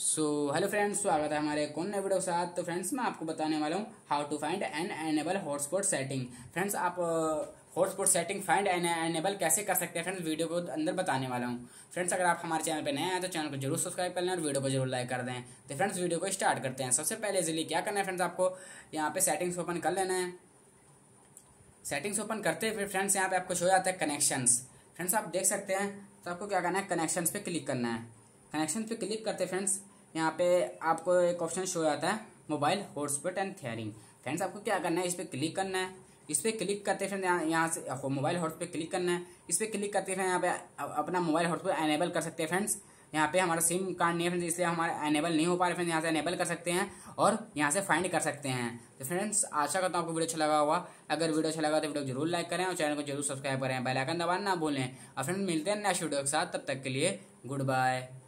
So hello friends, स्वागत है हमारे कौन नए वीडियो के साथ। तो फ्रेंड्स मैं आपको बताने वाला हूँ how to find and enable hotspot setting. Friends आप hotspot setting find and enable कैसे कर सकते हैं फ्रेंड्स, वीडियो को अंदर बताने वाला हूँ। फ्रेंड्स अगर आप हमारे चैनल पर नए हैं तो चैनल को जरूर सब्सक्राइब कर लें और वीडियो को जरूर लाइक कर दें। तो फ्रेंड्स वीडियो को स्टार्ट करते हैं। सबसे पहले इजीली क्या करना है फ्रेंड्स, आपको यहाँ पे सेटिंग्स ओपन कर लेना है। सेटिंग्स ओपन करते हुए फ्रेंड्स यहाँ पे आपको शो आता है कनेक्शंस। फ्रेंड्स आप देख सकते हैं, तो आपको क्या करना है कनेक्शंस पे क्लिक करना है। कनेक्शंस पे क्लिक करते फ्रेंड्स यहाँ पे आपको एक ऑप्शन शो आता है mobile hotspot and tethering. Friends आपको क्या करना है, इस पर क्लिक करना है। इस पर क्लिक करते फ्रेंड्स यहाँ से आपको मोबाइल हॉटस्पॉट पे क्लिक करना है। इस पर क्लिक करते फ्रेंड्स यहाँ पे अपना मोबाइल हॉटस्पॉट एनेबल कर सकते हैं। फ्रेंड्स यहाँ पे हमारा सिम कार्ड नहीं है फ्रेंड्स, इसलिए हमारा एनेबल नहीं हो पा रहा। फ्रेंड्स यहाँ से एनेबल कर सकते हैं और यहाँ से फाइंड कर सकते हैं। तो फ्रेंड्स आशा करता हूँ आपको वीडियो अच्छा लगा होगा। अगर वीडियो अच्छा लगा तो वीडियो जरूर लाइक करें और चैनल को जरूर सब्सक्राइब करें, बेल आइकन दबाना ना भूलें। और फ्रेंड्स मिलते हैं नेक्स्ट वीडियो के साथ, तब तक के लिए गुड बाय।